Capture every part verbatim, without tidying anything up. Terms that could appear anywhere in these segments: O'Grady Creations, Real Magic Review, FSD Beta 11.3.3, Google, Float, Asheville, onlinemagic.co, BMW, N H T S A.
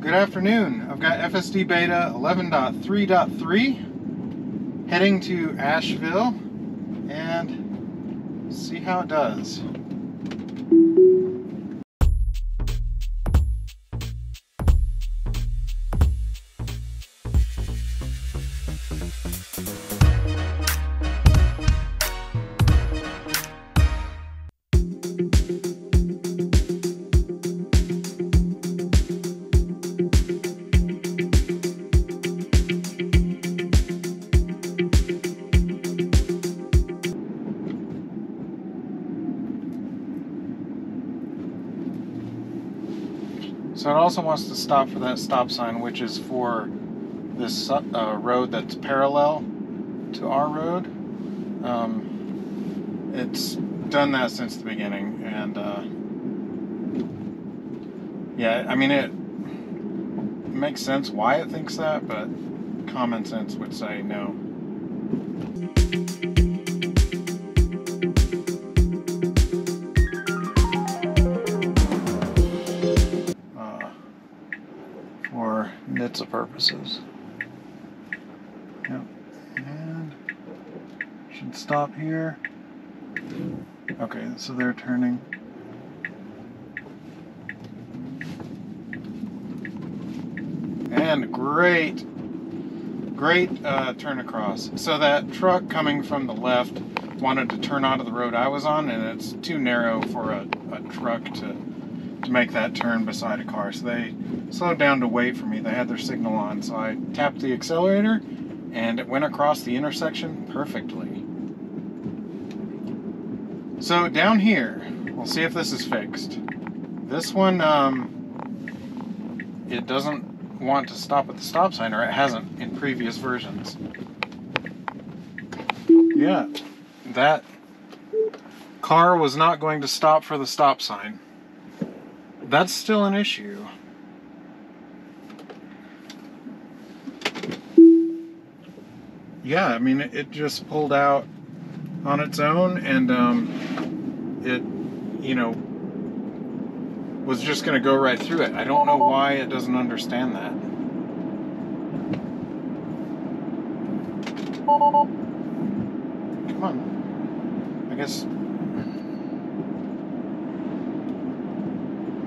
Good afternoon. I've got F S D Beta eleven point three point three heading to Asheville and see how it does. So it also wants to stop for that stop sign, which is for this uh, road that's parallel to our road. Um, it's done that since the beginning, and uh, yeah, I mean, it makes sense why it thinks that, but common sense would say no. For N H T S A purposes. Yep, and should stop here. Okay, so they're turning. And great, great uh, turn across. So that truck coming from the left wanted to turn onto the road I was on, and it's too narrow for a, a truck to to make that turn beside a car, so they slowed down to wait for me. They had their signal on, so I tapped the accelerator and it went across the intersection perfectly. So down here, we'll see if this is fixed. This one, um, it doesn't want to stop at the stop sign, or it hasn't in previous versions. Yeah, that car was not going to stop for the stop sign. That's still an issue. Yeah, I mean, it, it just pulled out on its own, and um, it, you know, was just gonna go right through it. I don't know why it doesn't understand that. Come on. I guess...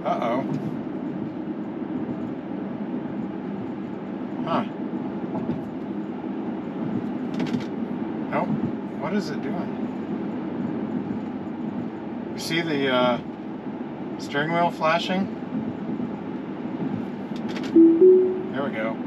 Uh-oh. Huh. Nope. What is it doing? You see the uh, steering wheel flashing? There we go.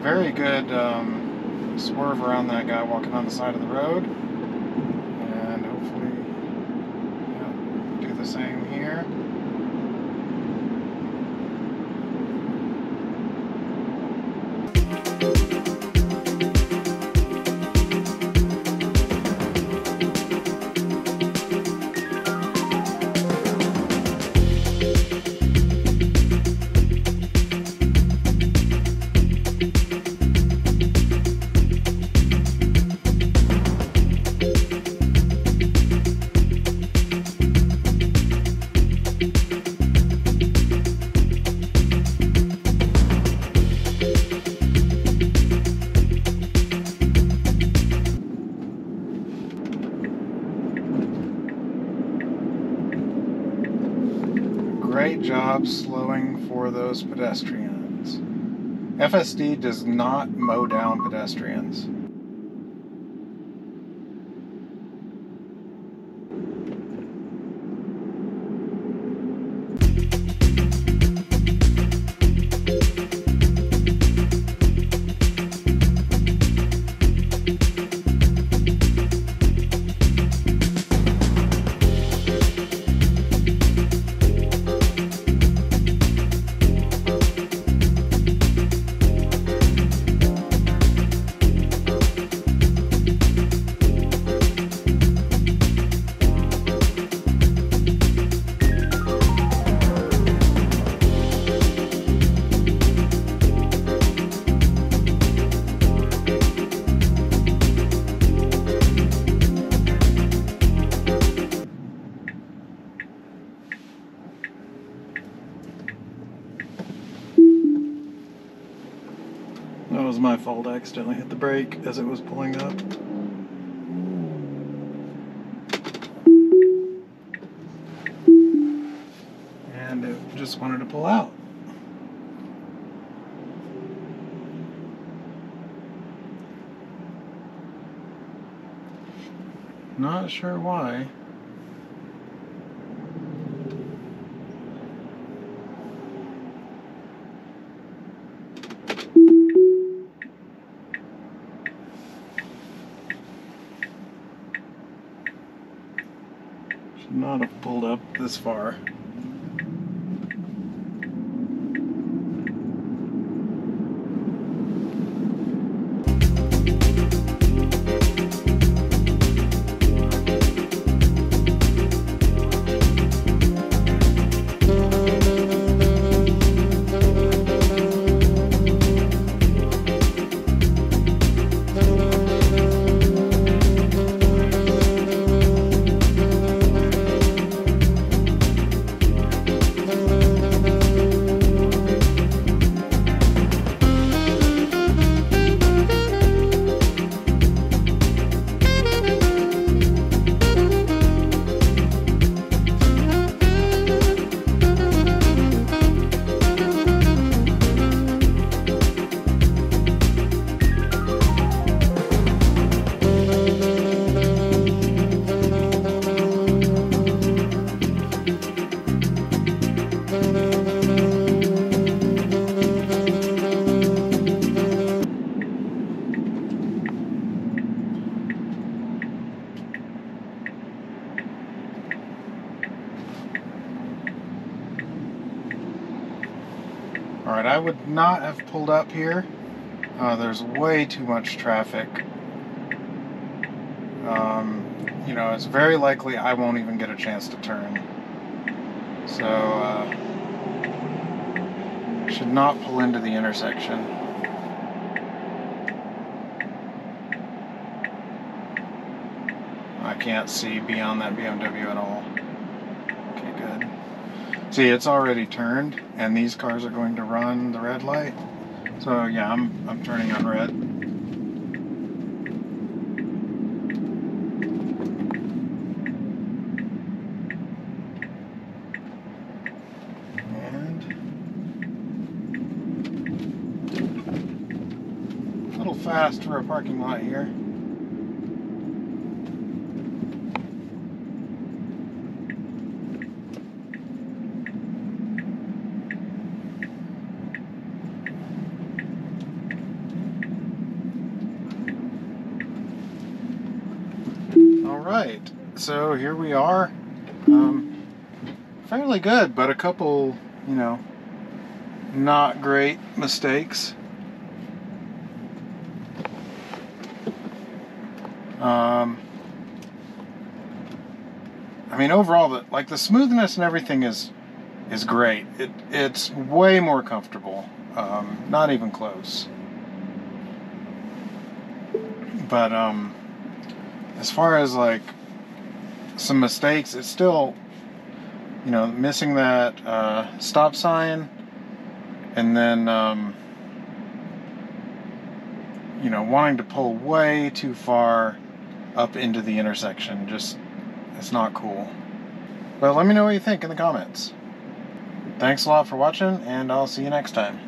Very good um, swerve around that guy walking on the side of the road, and hopefully, yeah, do the same here. Great job slowing for those pedestrians. F S D does not mow down pedestrians. That was my fault. I accidentally hit the brake as it was pulling up. And it just wanted to pull out. Not sure why. Not have pulled up this far. Alright, I would not have pulled up here. Uh, there's way too much traffic. Um, you know, it's very likely I won't even get a chance to turn. So, uh, should not pull into the intersection. I can't see beyond that B M W at all. See, it's already turned, and these cars are going to run the red light. So yeah, I'm, I'm turning on red. And a little fast for a parking lot here. Alright, so here we are, um, fairly good, but a couple, you know, not great mistakes. Um, I mean, overall, the, like the smoothness and everything is is great. It, it's way more comfortable, um, not even close. But, um... as far as like some mistakes, it's still, you know, missing that uh, stop sign, and then, um, you know, wanting to pull way too far up into the intersection. Just, it's not cool. But let me know what you think in the comments. Thanks a lot for watching, and I'll see you next time.